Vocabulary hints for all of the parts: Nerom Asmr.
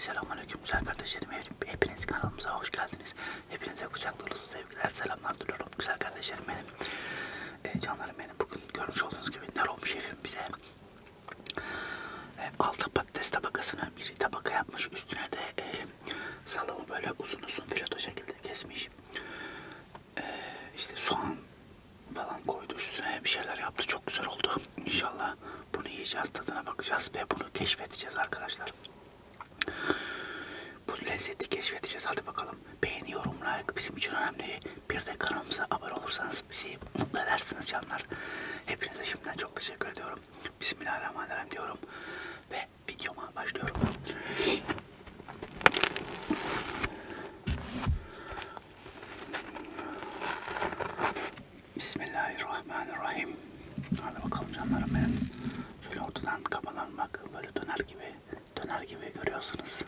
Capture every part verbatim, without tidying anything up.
Selamünaleyküm güzel kardeşlerim, hepiniz kanalımıza hoş geldiniz. Hepinize kucak dolusu sevgiler, selamlar diliyorum güzel kardeşlerim benim. E, canlarım benim, bugün görmüş olduğunuz gibi Nerom şefim bize e, alta patates tabakasını bir tabaka yapmış. Üstüne de e, salamı böyle uzun uzun fileto şekilde kesmiş. E, işte soğan falan koydu, üstüne bir şeyler yaptı. Çok güzel oldu. İnşallah bunu yiyeceğiz, tadına bakacağız ve bunu keşfedeceğiz arkadaşlar. Bu lezzeti keşfedeceğiz. Hadi bakalım. Beğeni, yorum, like bizim için önemli. Bir de kanalımıza abone olursanız bizi mutlu edersiniz canlar. Hepinize şimdiden çok teşekkür ediyorum. Bismillahirrahmanirrahim diyorum ve videoma başlıyorum. Bismillahirrahmanirrahim. Hadi bakalım canlarım benim. Şöyle ortadan kapanan bak, böyle döner gibi. Döner gibi görüyorsunuz.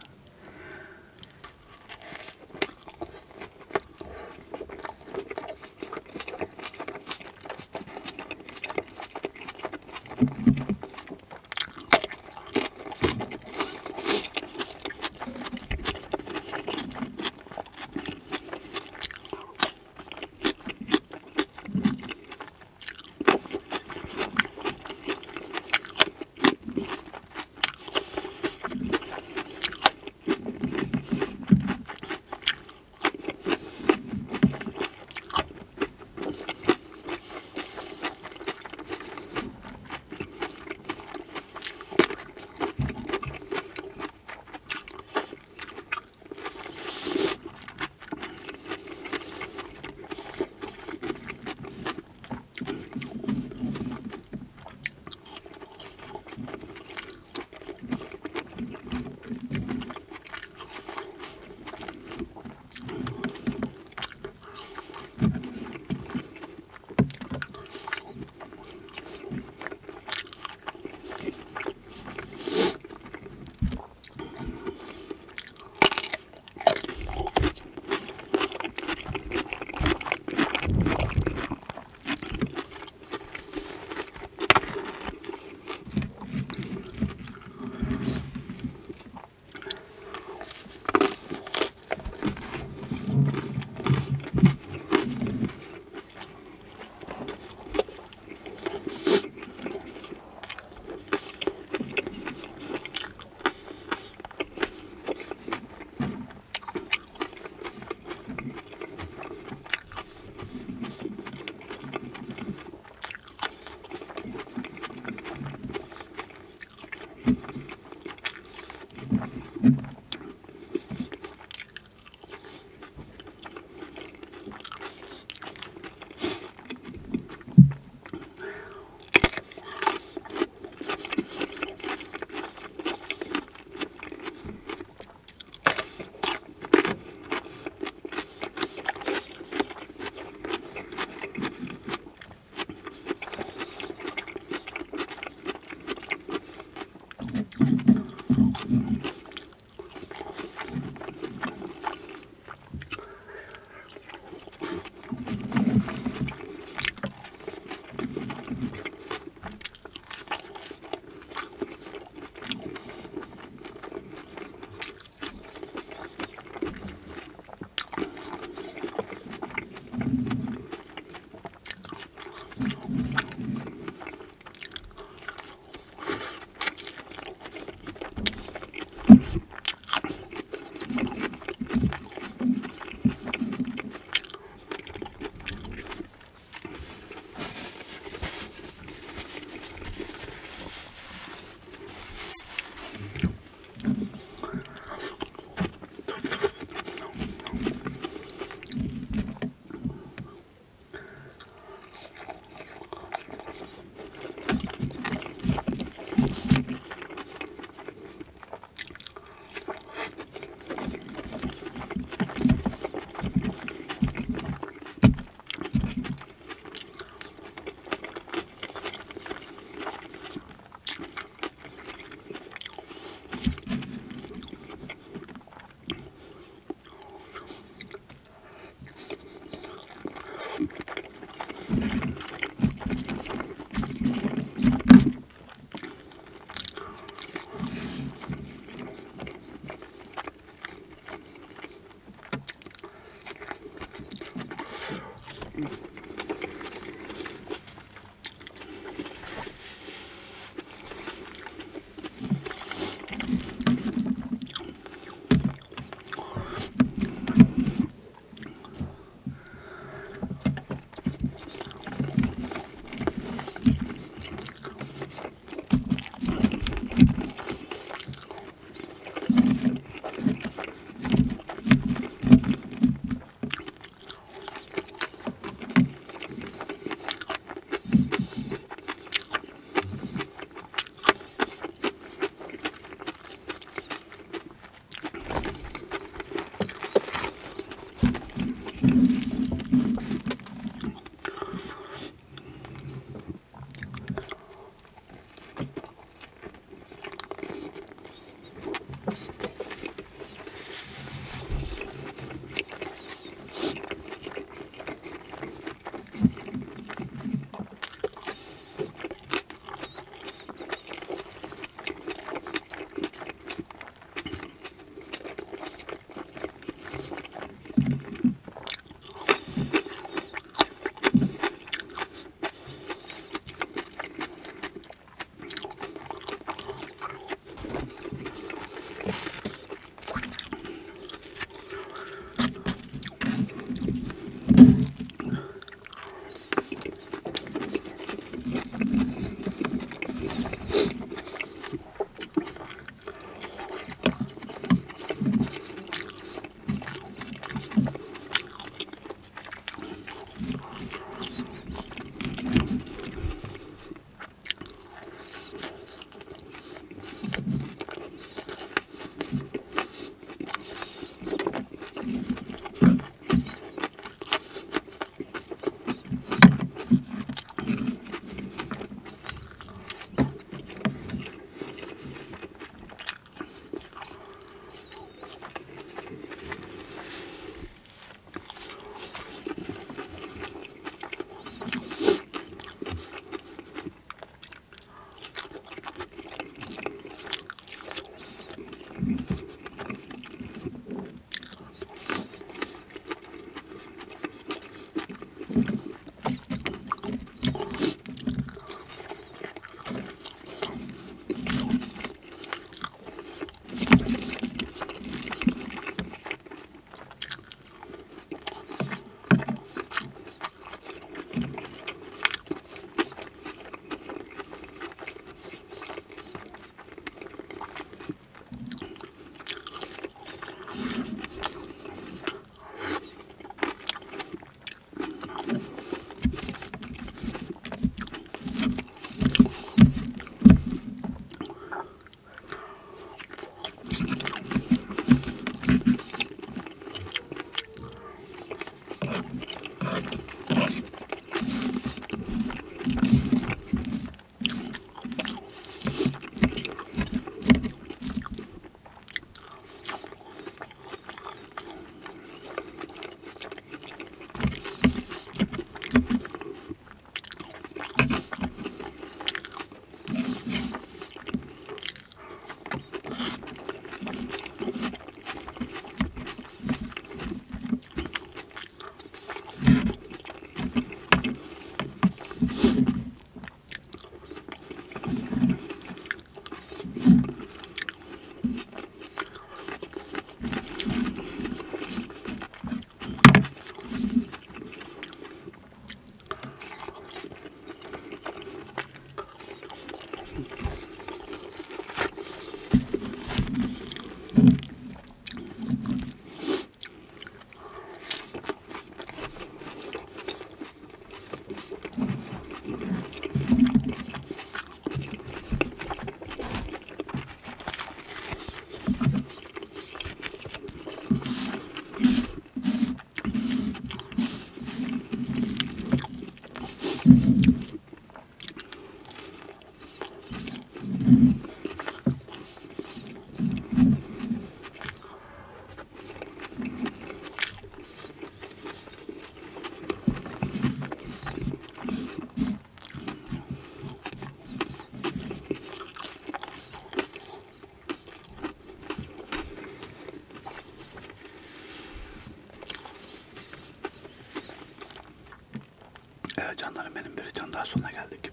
Evet canlarım benim, bir videonun daha sonuna geldik.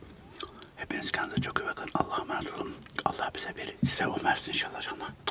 Hepiniz kendinize çok iyi bakın. Allah'a emanet olun. Allah bize bir size o versin inşallah canlar.